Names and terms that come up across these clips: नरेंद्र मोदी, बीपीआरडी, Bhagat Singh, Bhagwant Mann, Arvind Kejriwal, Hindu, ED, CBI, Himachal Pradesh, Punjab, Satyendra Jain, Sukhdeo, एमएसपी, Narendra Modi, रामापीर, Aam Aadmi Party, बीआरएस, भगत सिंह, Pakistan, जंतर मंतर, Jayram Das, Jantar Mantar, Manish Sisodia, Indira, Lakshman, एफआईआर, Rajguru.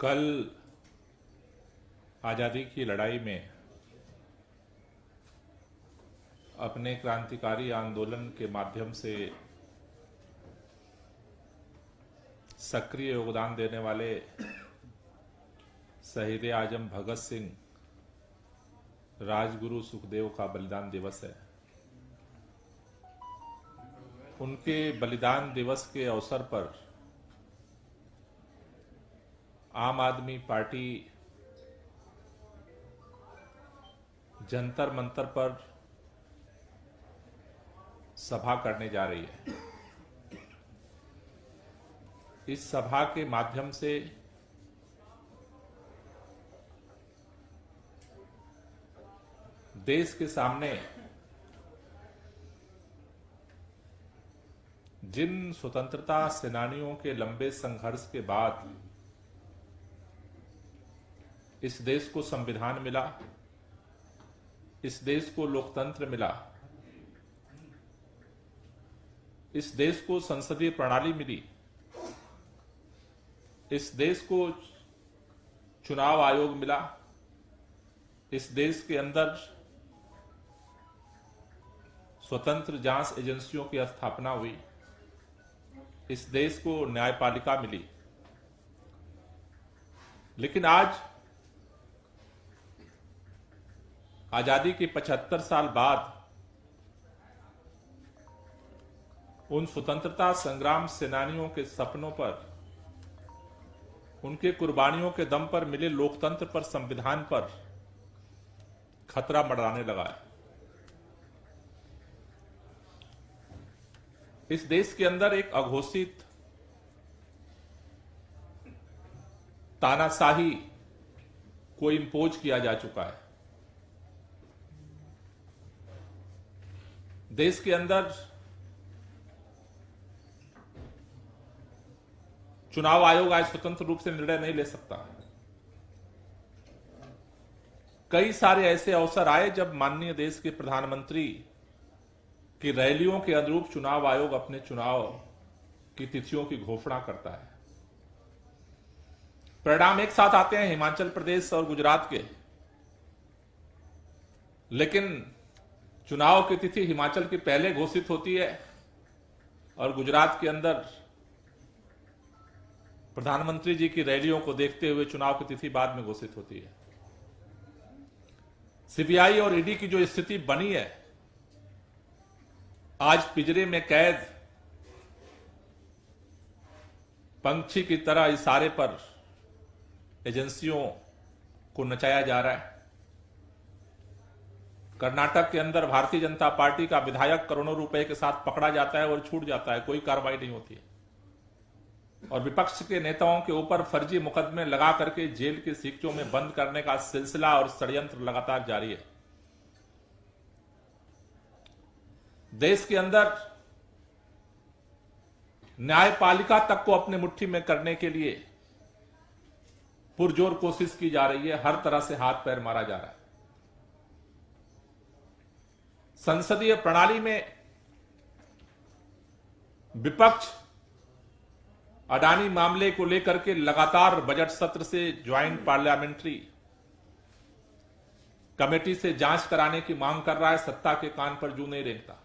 कल आज़ादी की लड़ाई में अपने क्रांतिकारी आंदोलन के माध्यम से सक्रिय योगदान देने वाले शहीद आजम भगत सिंह, राजगुरु, सुखदेव का बलिदान दिवस है। उनके बलिदान दिवस के अवसर पर आम आदमी पार्टी जंतर मंतर पर सभा करने जा रही है। इस सभा के माध्यम से देश के सामने जिन स्वतंत्रता सेनानियों के लंबे संघर्ष के बाद इस देश को संविधान मिला, इस देश को लोकतंत्र मिला, इस देश को संसदीय प्रणाली मिली, इस देश को चुनाव आयोग मिला, इस देश के अंदर स्वतंत्र जांच एजेंसियों की स्थापना हुई, इस देश को न्यायपालिका मिली। लेकिन आज आजादी के 75 साल बाद उन स्वतंत्रता संग्राम सेनानियों के सपनों पर, उनके कुर्बानियों के दम पर मिले लोकतंत्र पर, संविधान पर खतरा मंडराने लगा है। इस देश के अंदर एक अघोषित तानाशाही को इम्पोज किया जा चुका है। देश के अंदर चुनाव आयोग आज स्वतंत्र रूप से निर्णय नहीं ले सकता। कई सारे ऐसे अवसर आए जब माननीय देश के प्रधानमंत्री कि रैलियों के अनुरूप चुनाव आयोग अपने चुनाव की तिथियों की घोषणा करता है। परिणाम एक साथ आते हैं हिमाचल प्रदेश और गुजरात के, लेकिन चुनाव की तिथि हिमाचल की पहले घोषित होती है और गुजरात के अंदर प्रधानमंत्री जी की रैलियों को देखते हुए चुनाव की तिथि बाद में घोषित होती है। सीबीआई और ईडी की जो स्थिति बनी है, आज पिंजरे में कैद पंछी की तरह इशारे पर एजेंसियों को नचाया जा रहा है। कर्नाटक के अंदर भारतीय जनता पार्टी का विधायक करोड़ों रुपए के साथ पकड़ा जाता है और छूट जाता है, कोई कार्रवाई नहीं होती है। और विपक्ष के नेताओं के ऊपर फर्जी मुकदमे लगा करके जेल के सीक्चों में बंद करने का सिलसिला और षड्यंत्र लगातार जारी है। देश के अंदर न्यायपालिका तक को अपने मुट्ठी में करने के लिए पुरजोर कोशिश की जा रही है, हर तरह से हाथ पैर मारा जा रहा है। संसदीय प्रणाली में विपक्ष अडानी मामले को लेकर के लगातार बजट सत्र से ज्वाइंट पार्लियामेंट्री कमेटी से जांच कराने की मांग कर रहा है, सत्ता के कान पर जू नहीं रेंगता।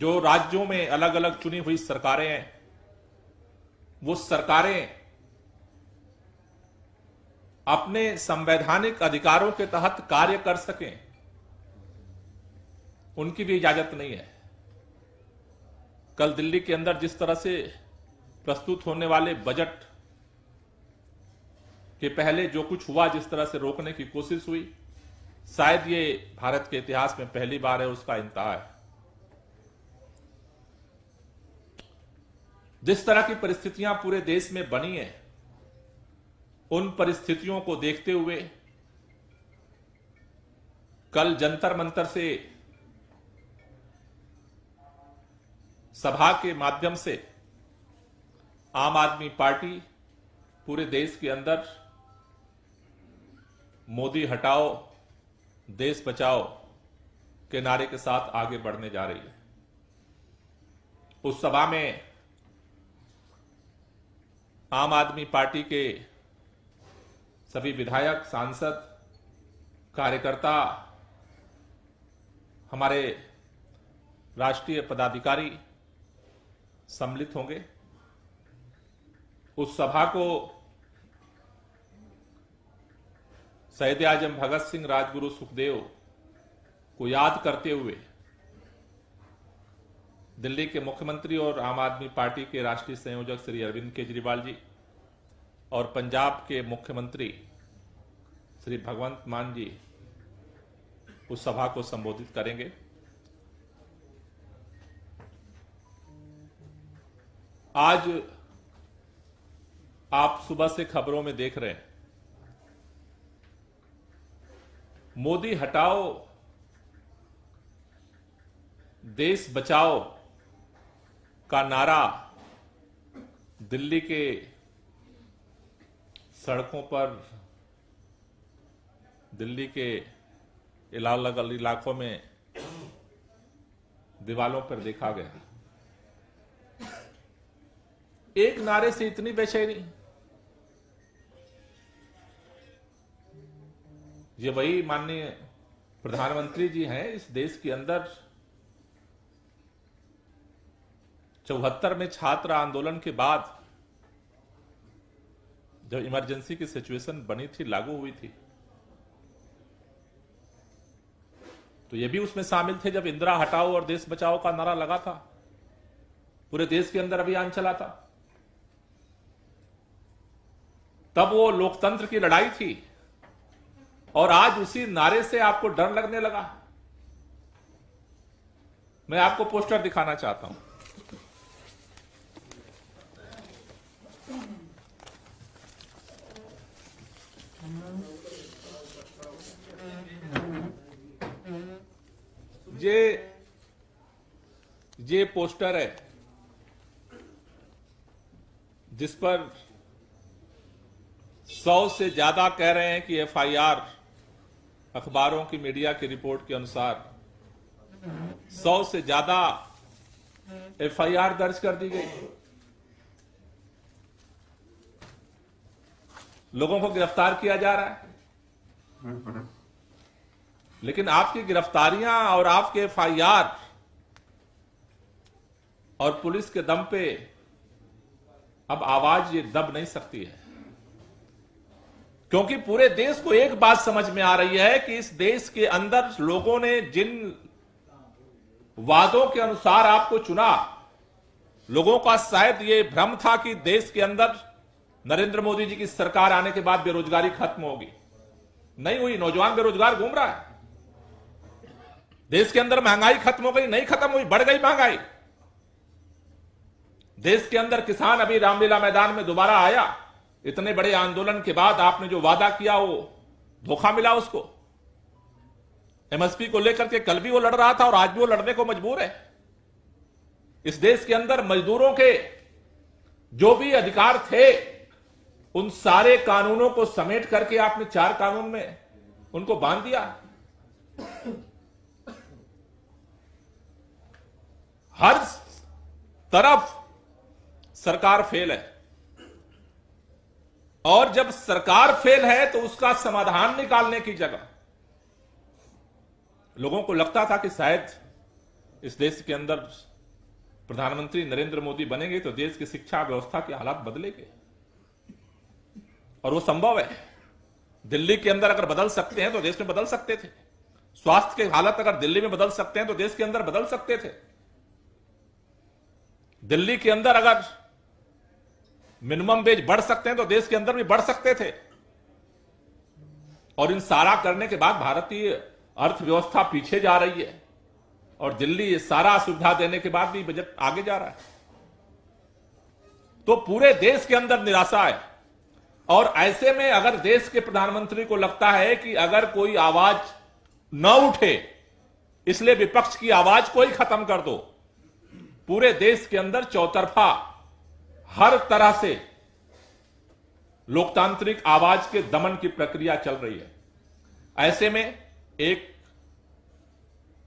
जो राज्यों में अलग अलग चुनी हुई सरकारें हैं, वो सरकारें अपने संवैधानिक अधिकारों के तहत कार्य कर सकें, उनकी भी इजाजत नहीं है। कल दिल्ली के अंदर जिस तरह से प्रस्तुत होने वाले बजट के पहले जो कुछ हुआ, जिस तरह से रोकने की कोशिश हुई, शायद ये भारत के इतिहास में पहली बार है, उसका इंतहा है। जिस तरह की परिस्थितियां पूरे देश में बनी है, उन परिस्थितियों को देखते हुए कल जंतर मंतर से सभा के माध्यम से आम आदमी पार्टी पूरे देश के अंदर मोदी हटाओ देश बचाओ के नारे के साथ आगे बढ़ने जा रही है। उस सभा में आम आदमी पार्टी के सभी विधायक, सांसद, कार्यकर्ता, हमारे राष्ट्रीय पदाधिकारी सम्मिलित होंगे। उस सभा को सैयद आजम भगत सिंह, राजगुरु, सुखदेव को याद करते हुए दिल्ली के मुख्यमंत्री और आम आदमी पार्टी के राष्ट्रीय संयोजक श्री अरविंद केजरीवाल जी और पंजाब के मुख्यमंत्री श्री भगवंत मान जी उस सभा को संबोधित करेंगे। आज आप सुबह से खबरों में देख रहे हैं, मोदी हटाओ देश बचाओ का नारा दिल्ली के सड़कों पर, दिल्ली के अलग अलग इलाकों में दीवालों पर देखा गया। एक नारे से इतनी बेचैनी, ये वही माननीय प्रधानमंत्री जी हैं। इस देश के अंदर 74 में छात्र आंदोलन के बाद जब इमरजेंसी की सिचुएशन बनी थी, लागू हुई थी, तो ये भी उसमें शामिल थे जब इंदिरा हटाओ और देश बचाओ का नारा लगा था, पूरे देश के अंदर अभियान चला था। तब वो लोकतंत्र की लड़ाई थी और आज उसी नारे से आपको डर लगने लगा। मैं आपको पोस्टर दिखाना चाहता हूं। ये पोस्टर है जिस पर 100 से ज्यादा कह रहे हैं कि एफआईआर, अखबारों की मीडिया की रिपोर्ट के अनुसार 100 से ज्यादा एफआईआर दर्ज कर दी गई, लोगों को गिरफ्तार किया जा रहा है। लेकिन आपकी गिरफ्तारियां और आपके एफआईआर और पुलिस के दम पे अब आवाज ये दब नहीं सकती है, क्योंकि पूरे देश को एक बात समझ में आ रही है कि इस देश के अंदर लोगों ने जिन वादों के अनुसार आपको चुना, लोगों का शायद ये भ्रम था कि देश के अंदर नरेंद्र मोदी जी की सरकार आने के बाद बेरोजगारी खत्म होगी, नहीं हुई। नौजवान बेरोजगार घूम रहा है। देश के अंदर महंगाई खत्म हो गई, नहीं खत्म हुई, बढ़ गई महंगाई। देश के अंदर किसान अभी रामलीला मैदान में दोबारा आया, इतने बड़े आंदोलन के बाद आपने जो वादा किया वो धोखा मिला उसको। एमएसपी को लेकर के कल भी वो लड़ रहा था और आज भी वो लड़ने को मजबूर है। इस देश के अंदर मजदूरों के जो भी अधिकार थे उन सारे कानूनों को समेट करके आपने 4 कानून में उनको बांध दिया। हर तरफ सरकार फेल है और जब सरकार फेल है तो उसका समाधान निकालने की जगह लोगों को लगता था कि शायद इस देश के अंदर प्रधानमंत्री नरेंद्र मोदी बनेंगे तो देश की शिक्षा व्यवस्था के हालात बदलेंगे, और वो संभव है। दिल्ली के अंदर अगर बदल सकते हैं तो देश में बदल सकते थे। स्वास्थ्य के हालत अगर दिल्ली में बदल सकते हैं तो देश के अंदर बदल सकते थे। दिल्ली के अंदर अगर मिनिमम वेज बढ़ सकते हैं तो देश के अंदर भी बढ़ सकते थे। और इन सारा करने के बाद भारतीय अर्थव्यवस्था पीछे जा रही है और दिल्ली ये सारा सुविधा देने के बाद भी बजट आगे जा रहा है। तो पूरे देश के अंदर निराशा है और ऐसे में अगर देश के प्रधानमंत्री को लगता है कि अगर कोई आवाज न उठे इसलिए विपक्ष की आवाज को ही खत्म कर दो, पूरे देश के अंदर चौतरफा हर तरह से लोकतांत्रिक आवाज के दमन की प्रक्रिया चल रही है। ऐसे में एक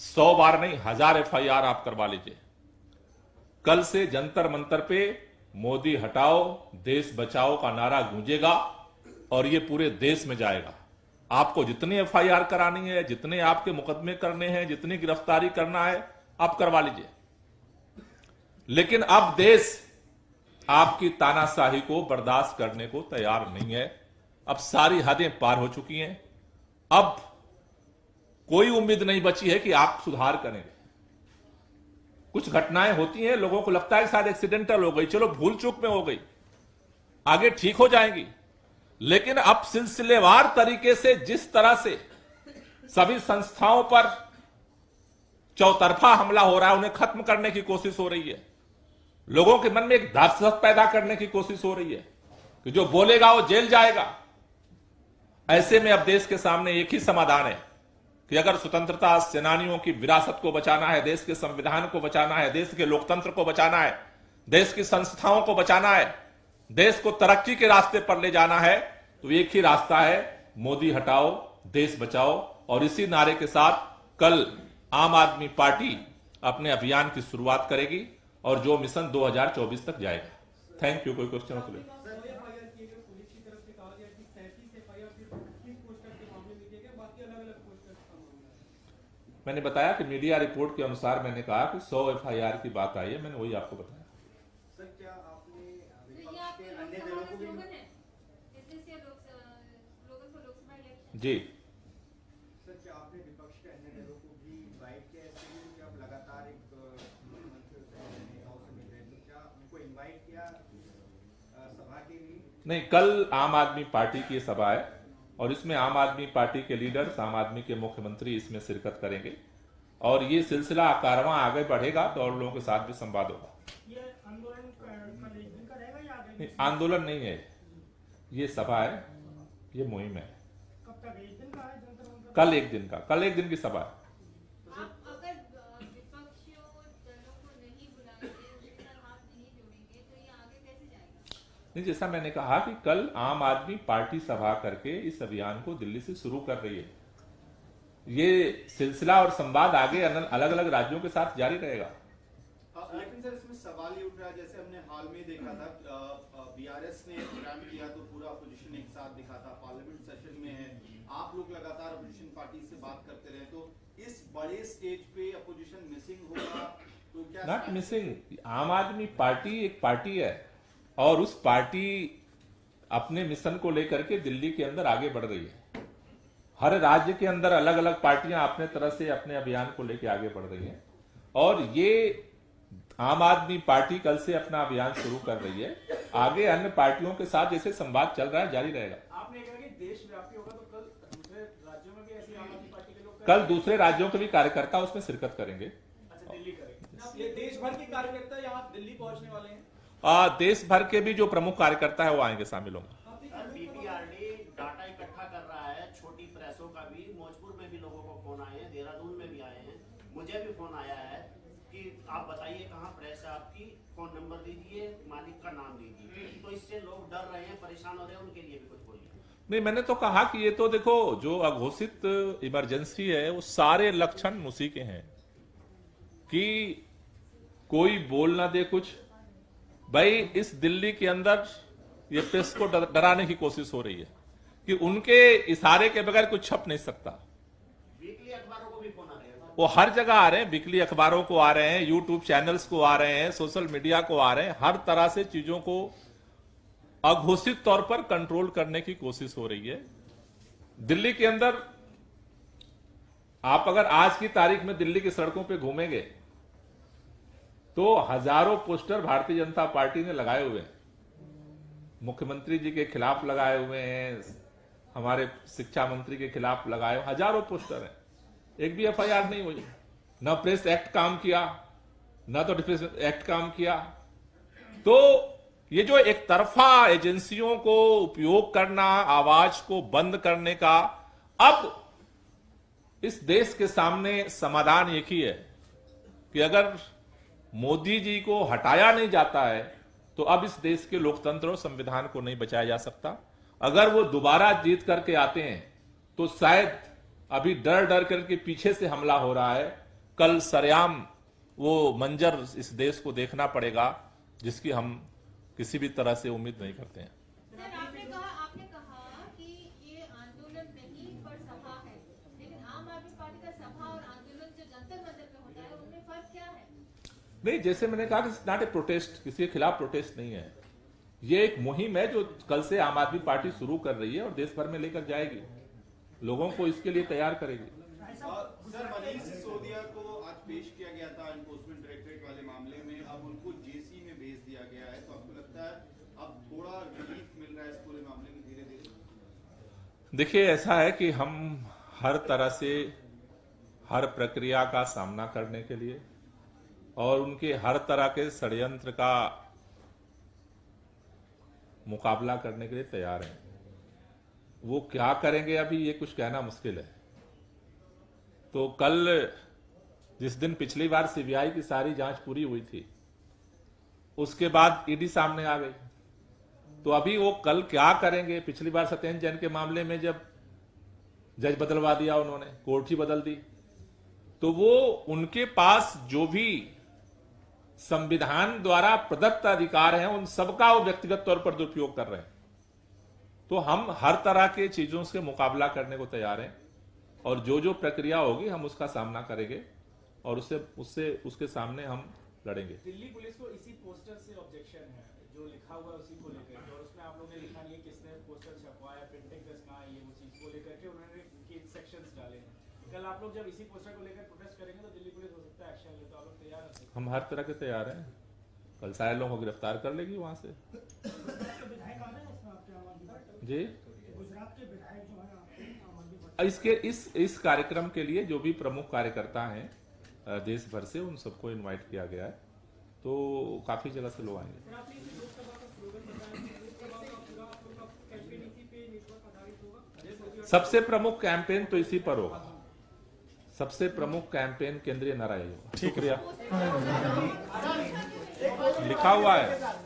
100 बार नहीं 1000 एफआईआर आप करवा लीजिए, कल से जंतर मंतर पे मोदी हटाओ देश बचाओ का नारा गूंजेगा और ये पूरे देश में जाएगा। आपको जितनी एफआईआर करानी है, जितने आपके मुकदमे करने हैं, जितनी गिरफ्तारी करना है आप करवा लीजिए, लेकिन अब देश आपकी तानाशाही को बर्दाश्त करने को तैयार नहीं है। अब सारी हदें पार हो चुकी हैं, अब कोई उम्मीद नहीं बची है कि आप सुधार करेंगे। कुछ घटनाएं होती हैं, लोगों को लगता है शायद एक्सीडेंटल हो गई, चलो भूल चूक में हो गई, आगे ठीक हो जाएंगी, लेकिन अब सिलसिलेवार तरीके से जिस तरह से सभी संस्थाओं पर चौतरफा हमला हो रहा है, उन्हें खत्म करने की कोशिश हो रही है, लोगों के मन में एक दहशत पैदा करने की कोशिश हो रही है कि जो बोलेगा वो जेल जाएगा। ऐसे में अब देश के सामने एक ही समाधान है कि अगर स्वतंत्रता सेनानियों की विरासत को बचाना है, देश के संविधान को बचाना है, देश के लोकतंत्र को बचाना है, देश की संस्थाओं को बचाना है, देश को तरक्की के रास्ते पर ले जाना है, तो एक ही रास्ता है, मोदी हटाओ देश बचाओ। और इसी नारे के साथ कल आम आदमी पार्टी अपने अभियान की शुरुआत करेगी और जो मिशन 2024 तक जाएगा। Thank you. कोई क्वेश्चन हो तो मैंने बताया कि मीडिया रिपोर्ट के अनुसार मैंने कहा कि 100 एफआईआर की बात आई है, मैंने वही आपको बताया। सर, क्या आपने विपक्ष के अन्य दलों को भी जी सर क्या आपने विपक्ष के अन्य दलों को भी इनवाइट किया कि आप लगातार एक मंत्री से मिल रहे, क्या उनको इनवाइट किया सभा के लिए? नहीं, कल आम आदमी पार्टी की सभा है और इसमें आम आदमी पार्टी के लीडर्स, आम आदमी के मुख्यमंत्री इसमें शिरकत करेंगे और ये सिलसिला कारवां आगे बढ़ेगा तो और लोगों के साथ भी संवाद होगा। ये आंदोलन आंदोलन नहीं है, ये सभा है, ये मुहिम है। कब तक? एक दिन का है। कल एक दिन का, कल एक दिन की सभा है। नहीं, जैसा मैंने कहा कि कल आम आदमी पार्टी सभा करके इस अभियान को दिल्ली से शुरू कर रही है। ये सिलसिला और संवाद आगे अलग अलग राज्यों के साथ जारी रहेगा। लेकिन सर इसमें सवाल ये उठ रहा है, जैसे हमने हाल में देखा था बीआरएस ने प्रोग्राम किया तो पूरा अपोजिशन एक साथ दिखा था, पार्लियामेंट सेशन में है, आप लोग लगातार अपोजिशन पार्टी से बात करते रहे, तो इस बड़े स्टेज पे अपोजिशन मिसिंग होगा तो क्या? Not missing. Aam Aadmi party एक पार्टी है और उस पार्टी अपने मिशन को लेकर के दिल्ली के अंदर आगे बढ़ रही है। हर राज्य के अंदर अलग अलग पार्टियां अपने तरह से अपने अभियान को लेकर आगे बढ़ रही हैं और ये आम आदमी पार्टी कल से अपना अभियान शुरू कर रही है। आगे अन्य पार्टियों के साथ जैसे संवाद चल रहा है जारी रहेगा। आपने कहा कि देशव्यापी होगा, तो कल दूसरे राज्यों में भी ऐसी आम आदमी पार्टी के लोग? कल दूसरे राज्यों के भी कार्यकर्ता उसमें शिरकत करेंगे। देश भर के कार्यकर्ता यहाँ दिल्ली पहुँचने वाले हैं? देश भर के भी जो प्रमुख कार्यकर्ता है वो आएंगे, शामिल होंगे। बीपीआरडी डाटा इकट्ठा कर रहा है, छोटी प्रेसों का भी, भोजपुर में भी लोगों को फोन आए हैं, देहरादून में भी आए हैं, मुझे भी फोन आया है कि आप बताइए कहाँ प्रेस है आपकी, फोन नंबर दीजिए, मालिक का नाम दीजिए, तो इससे लोग डर रहे हैं, परेशान हो रहे हैं, उनके लिए भी कुछ बोलिए। नहीं, मैंने तो कहा कि ये तो देखो जो अघोषित इमरजेंसी है वो सारे लक्षण उसी के हैं कि कोई बोल ना दे कुछ। भाई इस दिल्ली के अंदर ये प्रेस को डराने की कोशिश हो रही है कि उनके इशारे के बगैर कुछ छप नहीं सकता। वीकली अखबारों को भी फोन आ रहे हैं, वो हर जगह आ रहे हैं, वीकली अखबारों को आ रहे हैं, यूट्यूब चैनल्स को आ रहे हैं, सोशल मीडिया को आ रहे हैं, हर तरह से चीजों को अघोषित तौर पर कंट्रोल करने की कोशिश हो रही है। दिल्ली के अंदर आप अगर आज की तारीख में दिल्ली की सड़कों पर घूमेंगे तो हजारों पोस्टर भारतीय जनता पार्टी ने लगाए हुए हैं, मुख्यमंत्री जी के खिलाफ लगाए हुए हैं, हमारे शिक्षा मंत्री के खिलाफ लगाए हुए हजारों पोस्टर हैं। एक भी एफआईआर नहीं हुई, ना प्रेस एक्ट काम किया, ना तो डिफेंस एक्ट काम किया। तो ये जो एक तरफा एजेंसियों को उपयोग करना, आवाज को बंद करने का, अब इस देश के सामने समाधान एक ही है कि अगर मोदी जी को हटाया नहीं जाता है तो अब इस देश के लोकतंत्र और संविधान को नहीं बचाया जा सकता। अगर वो दोबारा जीत करके आते हैं तो शायद अभी डर डर करके पीछे से हमला हो रहा है, कल सरेआम वो मंजर इस देश को देखना पड़ेगा जिसकी हम किसी भी तरह से उम्मीद नहीं करते हैं। सर, आपने कहा कि ये आंदोलन नहीं पर सभा है, लेकिन आम आदमी पार्टी का सभा और आंदोलन जो जनता मंतर में होता है उनमें फर्क क्या है? नहीं, जैसे मैंने कहा कि इट्स नॉट ए प्रोटेस्ट, किसी के खिलाफ प्रोटेस्ट नहीं है, ये एक मुहिम है जो कल से आम आदमी पार्टी शुरू कर रही है और देश भर में लेकर जाएगी, लोगों को इसके लिए तैयार करेगी। सर, मनीष सिसोदिया को आज पेश किया गया था एनफोर्समेंट डायरेक्टरेट वाले मामले में, अब उनको जेसी में भेज दिया गया है, तो आपको लगता है अब थोड़ा रिलीफ मिल रहा है इस पूरे मामले में धीरे धीरे? देखिए, ऐसा है कि हम हर तरह से हर प्रक्रिया का सामना करने के लिए और उनके हर तरह के षड्यंत्र का मुकाबला करने के लिए तैयार हैं। वो क्या करेंगे अभी ये कुछ कहना मुश्किल है। तो कल जिस दिन पिछली बार सीबीआई की सारी जांच पूरी हुई थी, उसके बाद ईडी सामने आ गई, तो अभी वो कल क्या करेंगे? पिछली बार सत्येंद्र जैन के मामले में जब जज बदलवा दिया उन्होंने, कोर्ट ही बदल दी, तो वो उनके पास जो भी संविधान द्वारा प्रदत्त अधिकार हैं उन सबका वो व्यक्तिगत तौर पर दुरुपयोग कर रहे हैं। तो हम हर तरह के चीजों से मुकाबला करने को तैयार हैं और जो जो प्रक्रिया होगी हम उसका सामना करेंगे और उसके सामने हम लड़ेंगे। दिल्ली पुलिस को इसी पोस्टर से ऑब्जेक्शन है जो लिखा हुआ है उसी को लेकर, और उसमें आप लोगों ने लिखा नहीं किसने पोस्टर छपवाया, प्रिंटिंग करना, ये वो चीज को लेकर के उन्होंने सेक्शंस डाले हैं। कल आप लोग जब इसी पोस्टर को लेकर प्रोटेस्ट करेंगे तो दिल्ली पुलिस हो सकता है एक्शन ले, तो आप लोग तैयार हैं? हम हर तरह के तैयार हैं, कल सारे लोगों को गिरफ्तार कर लेगी वहां से। जी, गुजरात के विधायक जो है इसके इस कार्यक्रम के लिए जो भी प्रमुख कार्यकर्ता हैं देश भर से उन सबको इन्वाइट किया गया है, तो काफी जगह से लोग आएंगे। सबसे प्रमुख कैंपेन तो इसी पर होगा, सबसे प्रमुख कैंपेन केंद्रीय नारा होगा। शुक्रिया, लिखा हुआ है।